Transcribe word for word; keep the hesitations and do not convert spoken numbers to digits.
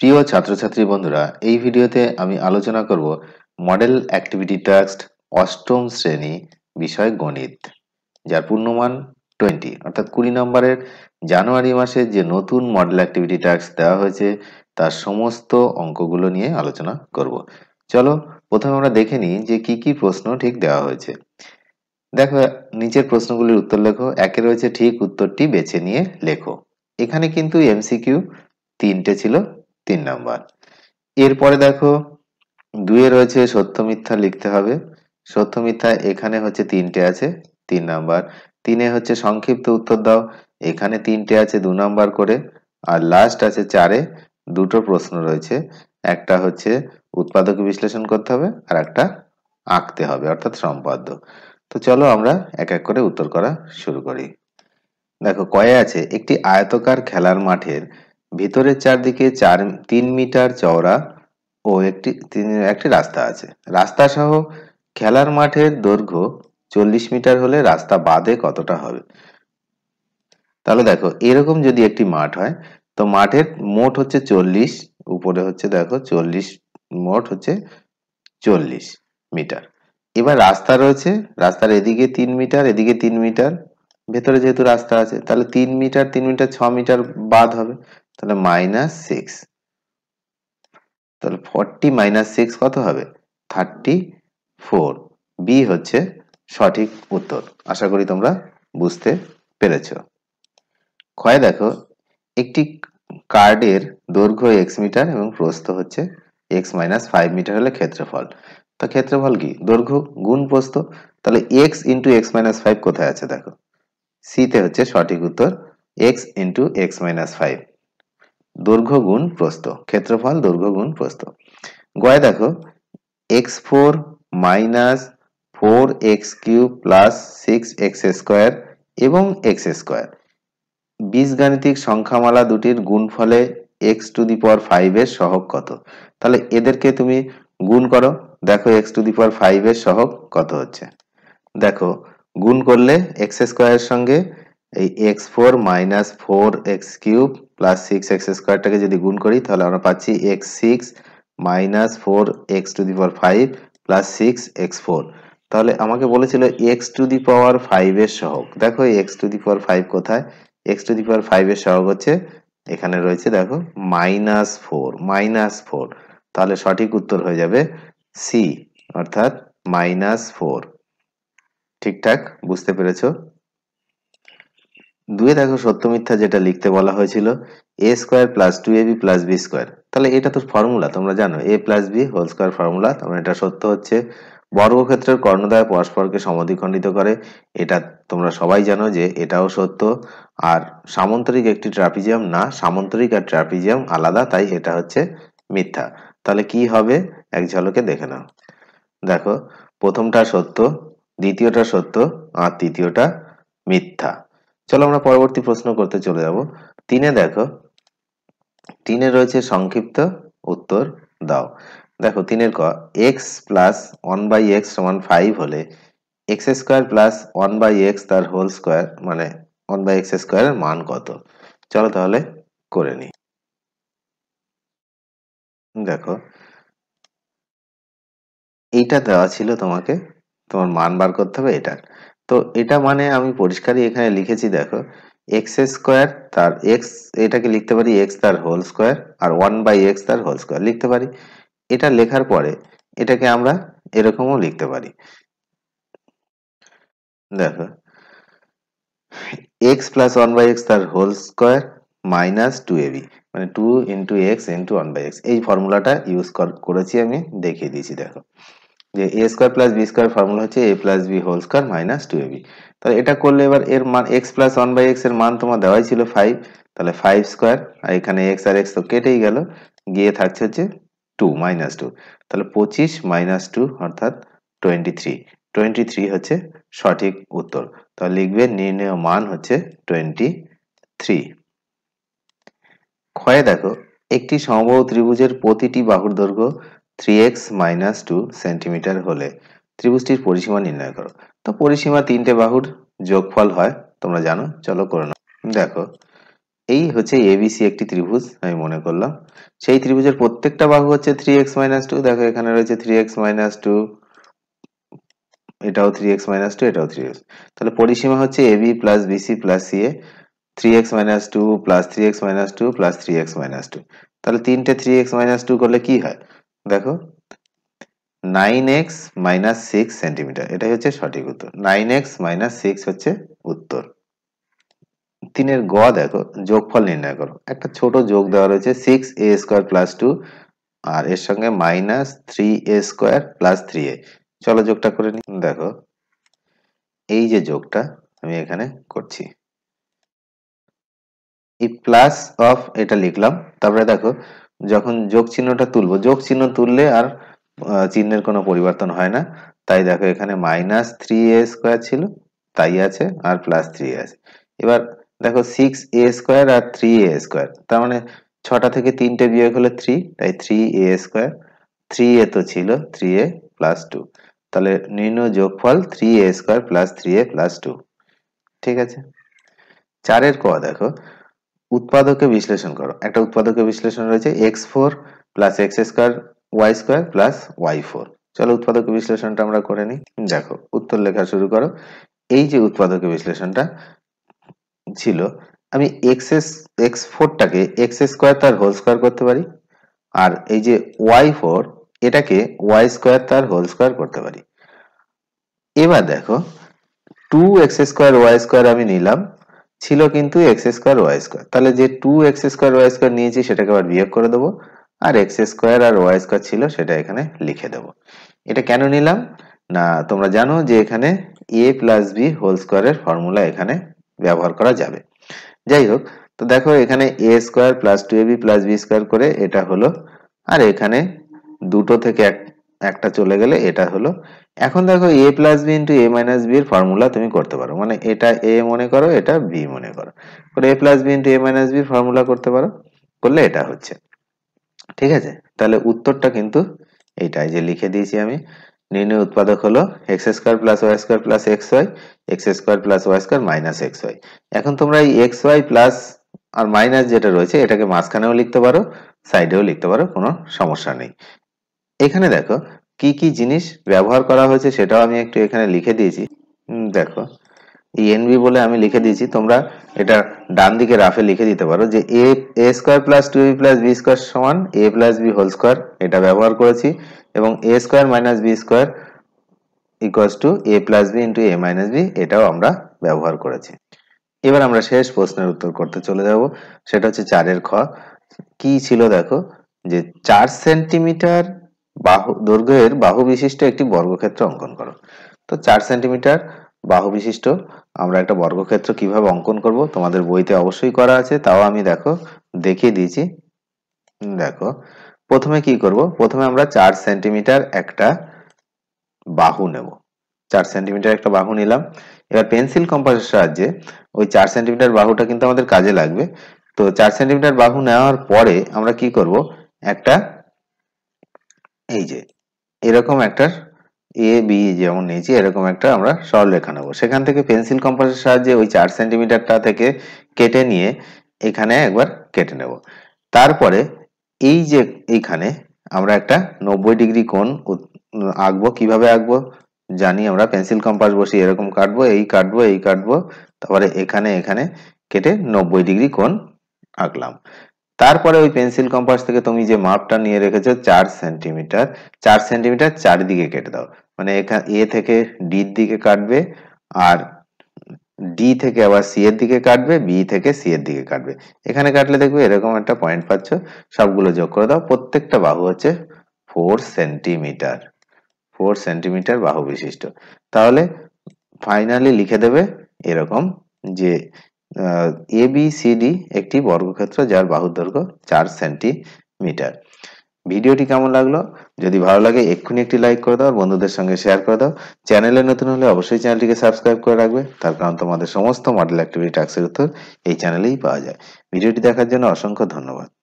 প্রিয় ছাত্রছাত্রী বন্ধুরা এই ভিডিওতে আমি আলোচনা করব মডেল অ্যাক্টিভিটি টাস্ক অষ্টম শ্রেণী বিষয় গণিত যার পূর্ণমান बीस অর্থাৎ बीस নম্বরের জানুয়ারি মাসে যে নতুন মডেল অ্যাক্টিভিটি টাস্ক দেওয়া হয়েছে তার সমস্ত অঙ্কগুলো নিয়ে আলোচনা করব। চলো প্রথমে আমরা দেখে নিই যে কি কি প্রশ্ন ঠিক দেওয়া হয়েছে। দেখো নিচের প্রশ্নগুলির উত্তর লেখো, একে রয়েছে ঠিক উত্তরটি বেছে নিয়ে লেখো। এখানে কিন্তু এমসিকিউ তিনটে ছিল तीन नम्बर। एरपर देखो दुए रयेछे सत्य मिथ्या लिखते हबे, सत्य मिथ्या एखाने होच्छे तीनटे आछे तीन नम्बर, तीने होच्छे संक्षिप्त उत्तर दाओ एखाने तीनटे आछे दो नम्बर करे आर लास्ट आछे चारे दुटो प्रश्न रयेछे, एकटा होच्छे उत्पादक विश्लेषण करते हबे आर एकटा आंकते हबे अर्थात सम्पाद्य। तो चलो आमरा एक एक करे उत्तर करा शुरू करी। देखो कये आछे एकटी आयताकार खेलार माठेर ভিতরের চারদিকে চার তিন মিটার চওড়া ও একটি একটি রাস্তা আছে। রাস্তা সহ খেলার মাঠের দৈর্ঘ্য চল্লিশ মিটার হলে রাস্তা বাদে কতটা হবে? তাহলে দেখো এরকম যদি একটি মাঠ হয় তো মাঠের মোট হচ্ছে চল্লিশ, উপরে হচ্ছে দেখো চল্লিশ, মোট হচ্ছে চল্লিশ মিটার। এবার রাস্তা রয়েছে, রাস্তার এদিকে তিন মিটার এদিকে তিন মিটার, ভেতরে যেহেতু রাস্তা আছে তাহলে তিন মিটার তিন মিটার ছ মিটার বাদ হবে, তাহলে মাইনাস সিক্স। তাহলে ফর্টি মাইনাস সিক্স কত হবে? Thirty four. বি হচ্ছে সঠিক উত্তর। আশা করি তোমরা বুঝতে পেরেছ। ক্ষয় দেখো একটি কার্ডের দৈর্ঘ্য এক্স মিটার এবং প্রস্থ হচ্ছে এক্স মাইনাস ফাইভ মিটার হলে ক্ষেত্রফল। তো ক্ষেত্রফল কি? দৈর্ঘ্য গুণ প্রস্থ। তাহলে x into x minus five কোথায় আছে? দেখো সিতে হচ্ছে সঠিক উত্তর x into x minus five, দৈর্ঘ্য গুণ প্রস্থ, ক্ষেত্রফল দৈর্ঘ্য গুণ প্রস্থ। গয়ে দেখো x four minus four x cube plus six x square এবং এক্স স্কোয়ার, বীজগাণিতিক সংখ্যামালা দুটির গুণফলে x to the power five এর সহগ কত? তাহলে এদেরকে তুমি গুণ করো, দেখো x to the power five এর সহগ কত হচ্ছে। দেখো গুণ করলে এক্স স্কোয়ারের সঙ্গে এই x four minus four x cube plus six x স্কোয়ারটাকে যদি গুণ করি তাহলে আমরা পাচ্ছি x six minus four x to the power five plus six x four. তাহলে আমাকে বলেছিল x to the power five এর সহগ। দেখো x to the power five কোথায়? X to the power five এর সহগ হচ্ছে এখানে রয়েছে, দেখো মাইনাস ফোর মাইনাস ফোর। তাহলে সঠিক উত্তর হয়ে যাবে সি অর্থাৎ মাইনাস ফোর। ঠিকঠাক বুঝতে পেরেছ? দুয়ে দেখো সত্য মিথ্যা যেটা লিখতে বলা হয়েছিল a square plus two a b plus b square. তাহলে এটা তো ফর্মুলা তোমরা জানো, a plus b whole square formula. তার মানে এটা সত্য হচ্ছে বর্গক্ষেত্রের কর্ণদ্বয় পরস্পরকে সমদ্বিখণ্ডিত করে, এটা তোমরা সবাই জানো যে এটাও সত্য। আর সামান্তরিক একটি ট্রাপিজিয়াম না, সামান্তরিক আর ট্রাপিজিয়াম আলাদা, তাই এটা হচ্ছে মিথ্যা। তাহলে কি হবে এক ঝলকে দেখে নাও। দেখো প্রথমটা সত্য, দ্বিতীয়টা সত্য আর তৃতীয়টা মিথ্যা। চলো আমরা পরবর্তী প্রশ্ন করতে চলে যাব। তিনে দেখো তিনে রয়েছে সংক্ষিপ্ত উত্তর দাও। দেখো তিনের ক x plus one by x সমান ফাইভ হলে x square plus one by x তার হোল স্কোয়ার মানে ওয়ান বাই এক্স স্কোয়ারের মান কত? চলো তাহলে করে নিই। দেখো এইটা দেওয়া ছিল তোমাকে, তোমার মান বার করতে হবে এটার। তো এটা মানে আমি পরিষ্কারই এখানে লিখেছি, দেখো এক্স স্কোয়ার তার এক্স, এটাকে লিখতে পারি এক্স তার হোল স্কোয়ার আর ওয়ান বাই এক্স তার হোল স্কোয়ার লিখতে পারি। এটা লেখার পরে এটাকে আমরা এরকমও লিখতে পারি, দেখো x plus one by x তার whole square minus two a b মানে two into x into one by x. এই ফর্মুলাটা ইউজ করেছি আমি, দেখিয়ে দিয়েছি। দেখো যে a square plus b square formula হচ্ছে a plus b whole square minus two a b. তাহলে এটা করলে এবার এর মান x plus one by x এর মান তোমার দেওয়াই ছিল ফাইভ, তাহলে ফাইভ স্কোয়ার আর এখানে এক্স আর এক্স তো কেটেই গেল, গিয়ে থাকছে হচ্ছে টু মাইনাস টু, তাহলে পঁচিশ মাইনাস টু অর্থাৎ টোয়েন্টি থ্রি। টোয়েন্টি থ্রি হচ্ছে সঠিক উত্তর। তাহলে লিখবে নির্ণেয় মান হচ্ছে টোয়েন্টি থ্রি। ক্ষয়ে দেখো একটি সমবাহু ত্রিভুজের প্রতিটি বাহুর দৈর্ঘ্য three x minus two centimetre হলে ত্রিভুজটির পরিসীমা নির্ণয় করো। তো পরিসীমা তিনটে বাহুর যোগফল হয় তোমরা জানো, চলো করে নাও। দেখো এই হচ্ছে এবিসি একটি ত্রিভুজ আমি মনে করলাম। সেই ত্রিভুজের প্রত্যেকটা বাহু হচ্ছে থ্রি এক্স মাইনাস টু। দেখো এখানে রয়েছে থ্রি এক্স মাইনাস টু, এটাও থ্রি এক্স মাইনাস টু, এটাও থ্রি এক্স। তাহলে পরিসীমা হচ্ছে AB plus BC plus CA, three x minus two plus three x minus two plus three x minus two. তাহলে তিনটে থ্রি এক্স মাইনাস টু করলে কি হয় দেখো, nine x minus six centimetre. এটাই হচ্ছে সঠিক উত্তর, নাইন এক্স মাইনাস সিক্স হচ্ছে উত্তর। তিনের গ দেখো, যোগফল নির্ণয় করো। একটা ছোট যোগ দেওয়া রয়েছে six a square plus two আর এর সঙ্গে minus three a square plus three a. চলো যোগটা করে নি। দেখো এই যে যোগটা আমি এখানে করছি, এই প্লাস অফ এটা লিখলাম। তারপরে দেখো যখন যোগ চিহ্নটা তুলবো, যোগ চিহ্ন তুললে আর চিহ্নের কোনো পরিবর্তন হয় না, তাই দেখো এখানে মাইনাস থ্রি এ স্কোয়ার ছিল তাই আছে, আর প্লাস থ্রি আছে। এবার দেখো সিক্স এ স্কোয়ার আর থ্রি এ স্কোয়ার, তার মানে ছটা থেকে তিনটে বিয়োগ হলে থ্রি, তাই three a square. Three a তো ছিল থ্রি এ প্লাস টু, তাহলে নির্ণয় যোগফল three a square plus three a plus two. ঠিক আছে। চারের ক দেখো, উৎপাদকে বিশ্লেষণ করো। একটা উৎপাদকে বিশ্লেষণ রয়েছে x four plus x square y square plus y four. চলো উৎপাদকে বিশ্লেষণটা আমরা করে নিই। দেখো উত্তর লেখা শুরু করো। এই যে উৎপাদকে বিশ্লেষণটা ছিল, আমি এক্স এক্স ফোরটাকে এক্স স্কোয়ার তার হোল স্কোয়ার করতে পারি, আর এই যে ওয়াই ফোর এটাকে ওয়াই স্কোয়ার তার হোল স্কোয়ার করতে পারি। এবার দেখো two x square y square আমি নিলাম, ছিল কিন্তু এক্স স্কোয়ার ওয়াই স্কোয়ার। তাহলে যে two x square y square নিয়েছি সেটাকে আবার বিয়োগ করে দেবো, আর এক্স স্কোয়ার আর ওয়াই স্কোয়ার ছিল সেটা এখানে লিখে দেবো। এটা কেন নিলাম না, তোমরা জানো যে এখানে এ প্লাস বি হোল স্কোয়ারের ফর্মুলা এখানে ব্যবহার করা যাবে। যাই হোক, তো দেখো এখানে a square plus two a b plus b square করে এটা হলো, আর এখানে দুটো থেকে এক একটা চলে গেলে এটা হলো। এখন দেখো a plus b into a minus b এর ফর্মুলা তুমি করতে পারো, মানে এটা এ মনে করো এটা বি মনে করো, করে a plus b into a minus b formula করতে পারো, করলে এটা হচ্ছে। ঠিক আছে, তাহলে উত্তরটা কিন্তু এইটাই যে লিখে দিয়েছি আমি। নির্ণয় উৎপাদক হলো x square plus y square plus x y, x square plus y square minus x y. এখন তোমরা এই এক্স ওয়াই প্লাস আর মাইনাস যেটা রয়েছে এটাকে মাঝখানেও লিখতে পারো, সাইডেও লিখতে পারো, কোনো সমস্যা নেই। এখানে দেখো কি কি জিনিস ব্যবহার করা হয়েছে সেটাও আমি একটু এখানে লিখে দিয়েছি। দেখো এনবি বলে আমি লিখে দিয়েছি, তোমরা এটা ডান দিকে রাফে লিখে দিতে পারো যে a a square plus two b plus b square সমান a plus b whole square, এটা ব্যবহার করেছি। এবং a square minus b square equals to a plus b into a minus b, এটাও আমরা ব্যবহার করেছি। এবার আমরা শেষ প্রশ্নের উত্তর করতে চলে যাব, সেটা হচ্ছে চারের খ। কি ছিল দেখো, যে চার সেন্টিমিটার বাহু দৈর্ঘ্যের বাহু বিশিষ্ট একটি বর্গক্ষেত্র অঙ্কন করো। তো চার সেন্টিমিটার বাহু বিশিষ্ট আমরা একটা বর্গক্ষেত্র কিভাবে অঙ্কন করব, তোমাদের বইতে অবশ্যই করা আছে, তাও আমি দেখো দেখিয়ে দিয়েছি। দেখো প্রথমে কি করব, প্রথমে আমরা চার সেন্টিমিটার একটা বাহু নেব। চার সেন্টিমিটার একটা বাহু নিলাম। এবার পেন্সিল কম্পাসের সাহায্যে ওই চার সেন্টিমিটার বাহুটা কিন্তু আমাদের কাজে লাগবে। তো চার সেন্টিমিটার বাহু নেওয়ার পরে আমরা কি করব, একটা এই যে এরকম একটা এ বি যেমন নিয়েছি এরকম একটা আমরা সরলরেখা নেবো। সেখান থেকে পেন্সিল কম্পাসের সাহায্যে ওই চার সেন্টিমিটারটা থেকে কেটে নিয়ে এখানে একবার কেটে নেব। তারপরে এই যে এইখানে আমরা একটা নব্বই ডিগ্রি কোণ আঁকবো। কিভাবে আঁকবো জানি আমরা, পেন্সিল কম্পাস বসিয়ে এরকম কাটবো, এই কাটবো, এই কাটবো, তারপরে এখানে এখানে কেটে নব্বই ডিগ্রি কোণ আঁকলাম। তারপরে ওই পেন্সিল কম্পাস থেকে তুমি যে মাপটা নিয়ে রেখেছো চার সেন্টিমিটার, চার সেন্টিমিটার চারিদিকে কেটে দাও। মানে এখানে এ থেকে ডির দিকে কাটবে, আর ডি থেকে আবার সি এর দিকে কাটবে, বি থেকে সি এর দিকে কাটবে। এখানে কাটলে দেখবে এরকম একটা পয়েন্ট পাচ্ছ, সবগুলো যোগ করে দাও। প্রত্যেকটা বাহু হচ্ছে ফোর সেন্টিমিটার, ফোর সেন্টিমিটার বাহু বিশিষ্ট। তাহলে ফাইনালি লিখে দেবে এরকম যে এ বি সি ডি একটি বর্গক্ষেত্র যার বাহুর দৈর্ঘ্য চার সেন্টিমিটার। ভিডিওটি কেমন লাগলো, যদি ভালো লাগে এক্ষুনি একটি লাইক করে দাও, বন্ধুদের সঙ্গে শেয়ার করে দাও। চ্যানেলে নতুন হলে অবশ্যই চ্যানেলটিকে সাবস্ক্রাইব করে রাখবে, তার কারণ তোমাদের সমস্ত মডেল অ্যাক্টিভিটি টাস্কের উত্তর এই চ্যানেলেই পাওয়া যায়। ভিডিওটি দেখার জন্য অসংখ্য ধন্যবাদ।